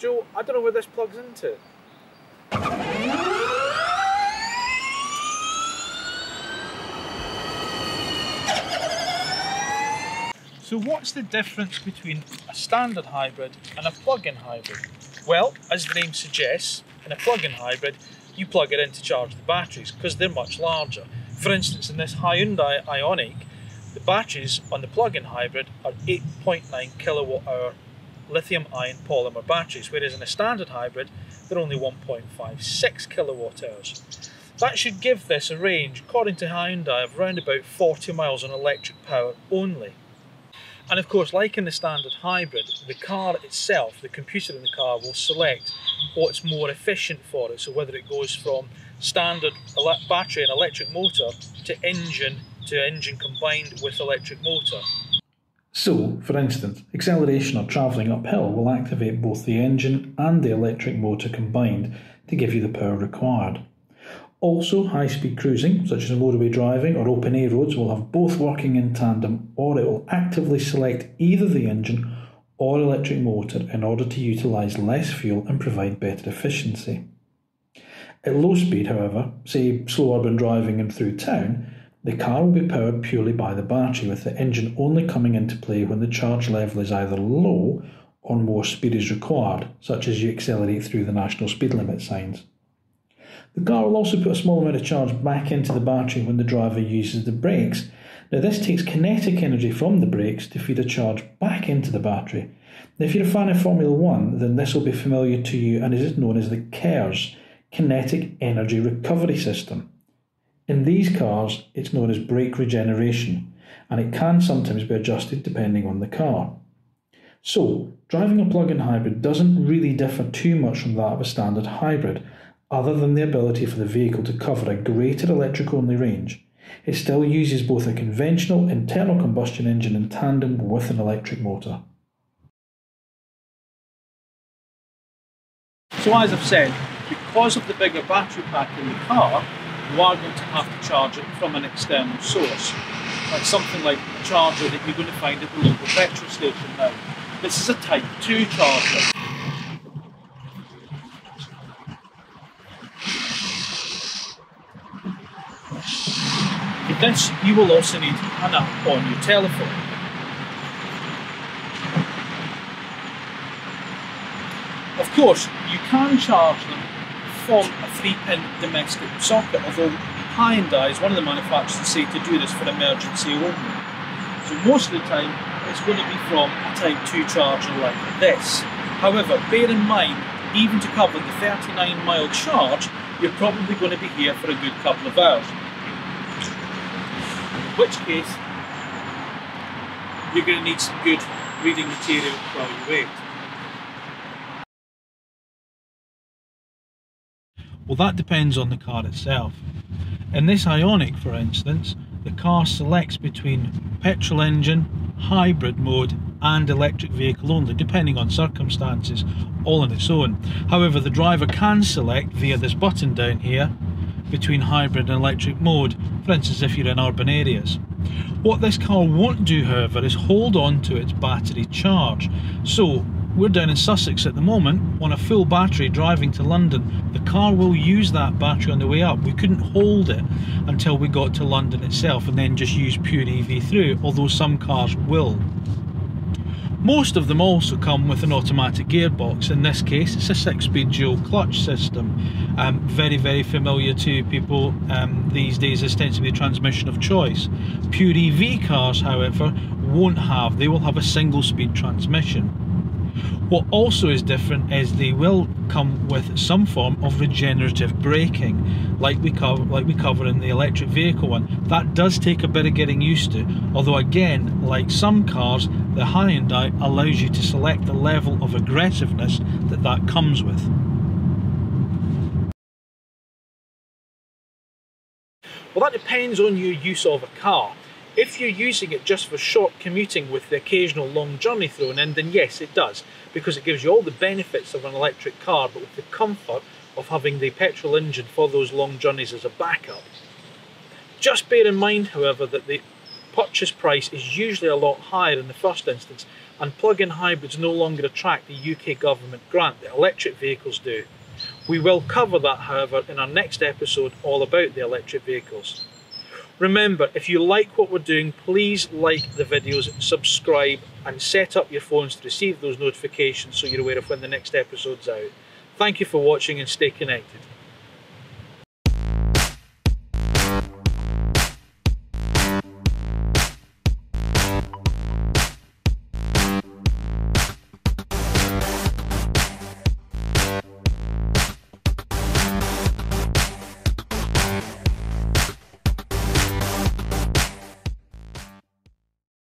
Joe, I don't know where this plugs into. So what's the difference between a standard hybrid and a plug-in hybrid? Well, as the name suggests, in a plug-in hybrid, you plug it in to charge the batteries because they're much larger. For instance, in this Hyundai Ioniq, the batteries on the plug-in hybrid are 8.9 kilowatt hour lithium ion polymer batteries, whereas in a standard hybrid, they're only 1.56 kilowatt hours. That should give this a range, according to Hyundai, of around about 40 miles on electric power only. And of course, like in the standard hybrid, the car itself, the computer in the car will select what's more efficient for it. So whether it goes from standard battery and electric motor to engine combined with electric motor. So, for instance, acceleration or travelling uphill will activate both the engine and the electric motor combined to give you the power required. Also, high-speed cruising, such as motorway driving or open-air roads, will have both working in tandem, or it will actively select either the engine or electric motor in order to utilise less fuel and provide better efficiency. At low speed, however, say slow urban driving and through town, the car will be powered purely by the battery, with the engine only coming into play when the charge level is either low or more speed is required, such as you accelerate through the national speed limit signs. The car will also put a small amount of charge back into the battery when the driver uses the brakes. Now, this takes kinetic energy from the brakes to feed a charge back into the battery. Now, if you're a fan of Formula 1, then this will be familiar to you and is known as the KERS, Kinetic Energy Recovery System. In these cars, it's known as brake regeneration, and it can sometimes be adjusted depending on the car. So, driving a plug-in hybrid doesn't really differ too much from that of a standard hybrid, other than the ability for the vehicle to cover a greater electric-only range. It still uses both a conventional internal combustion engine in tandem with an electric motor. So as I've said, because of the bigger battery pack in the car, you are going to have to charge it from an external source. That's something like a charger that you're going to find at the local petrol station now. This is a Type 2 charger. For this, you will also need an app on your telephone. Of course, you can charge them from a 3-pin domestic socket, although Hyundai is one of the manufacturers that say to do this for emergency only. So most of the time, it's going to be from a Type 2 charger like this. However, bear in mind, even to cover the 39-mile charge, you're probably going to be here for a good couple of hours. In which case, you're going to need some good reading material while you wait. Well, that depends on the car itself. In this Ioniq, for instance, the car selects between petrol engine, hybrid mode and electric vehicle only, depending on circumstances, all on its own. However, the driver can select via this button down here between hybrid and electric mode, for instance if you're in urban areas. What this car won't do, however, is hold on to its battery charge. So we're down in Sussex at the moment on a full battery driving to London. The car will use that battery on the way up. We couldn't hold it until we got to London itself and then just use pure EV through, although some cars will. Most of them also come with an automatic gearbox. In this case, it's a 6-speed dual clutch system. Very, very familiar to people these days. It tends to be the transmission of choice. Pure EV cars, however, won't have. They will have a single-speed transmission. What also is different is they will come with some form of regenerative braking, like we cover in the electric vehicle one. That does take a bit of getting used to, although again, like some cars, the Hyundai allows you to select the level of aggressiveness that comes with. Well, that depends on your use of a car. If you're using it just for short commuting with the occasional long journey thrown in, then yes, it does, because it gives you all the benefits of an electric car, but with the comfort of having the petrol engine for those long journeys as a backup. Just bear in mind, however, that the purchase price is usually a lot higher in the first instance, and plug-in hybrids no longer attract the UK government grant that electric vehicles do. We will cover that, however, in our next episode all about the electric vehicles. Remember, if you like what we're doing, please like the videos, subscribe and set up your phones to receive those notifications so you're aware of when the next episode's out. Thank you for watching and stay connected.